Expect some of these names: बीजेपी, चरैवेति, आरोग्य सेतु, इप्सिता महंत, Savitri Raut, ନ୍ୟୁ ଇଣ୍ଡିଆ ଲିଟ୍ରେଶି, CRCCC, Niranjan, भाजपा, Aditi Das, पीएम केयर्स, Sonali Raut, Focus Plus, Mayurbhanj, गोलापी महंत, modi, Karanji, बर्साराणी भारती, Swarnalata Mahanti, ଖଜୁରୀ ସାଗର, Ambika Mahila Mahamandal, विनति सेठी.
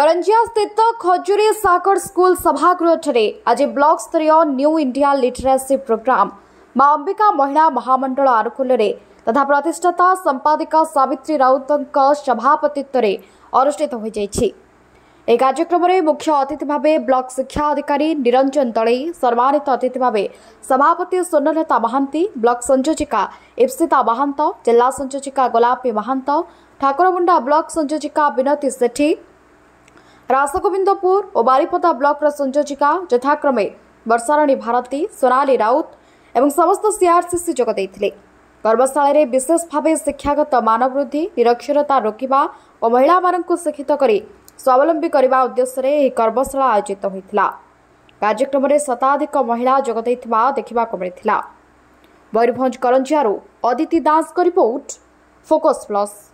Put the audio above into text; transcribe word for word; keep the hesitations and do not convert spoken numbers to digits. करंजिया स्थित खजुरी सागर स्कूल सभागृह आज ब्लॉक स्तरीय न्यू इंडिया लिटरेसी प्रोग्राम मां अंबिका महिला महामंडल आनुकूल्य रे तथा प्रतिष्ठाता संपादिका सावित्री राउत सभापतित्व में अनुष्ठित हो जाएगी। यह कार्यक्रम में मुख्य अतिथि भाव ब्लॉक शिक्षा अधिकारी निरंजन तले, सम्मानित अतिथि भाव सभापति स्वर्णलता महांती, ब्लॉक संयोजिका इप्सिता महंत, जिला संयोजिका गोलापी महंत, ठाकुरमुंडा ब्लॉक संयोजिका विनति सेठी, रासगोविंदपुर और बारीपदा ब्लॉक संयोजिका यथाक्रमे बर्साराणी भारती, सोनाली राउत एवं समस्त सीआरसीसी जोग देइथिले। कर्मशाला रे विशेष भाव शिक्षागत मानवृद्धि, निरक्षरता रोकिबा और महिलामानंकु शिक्षित करी स्वावलंबी करने उद्देश्य यह कर्मशाला आयोजित होता। कार्यक्रम में शताधिक महिला जोगदे देखा मिलता। Mayurbhanj Karanjia Aditi Das report focus plus.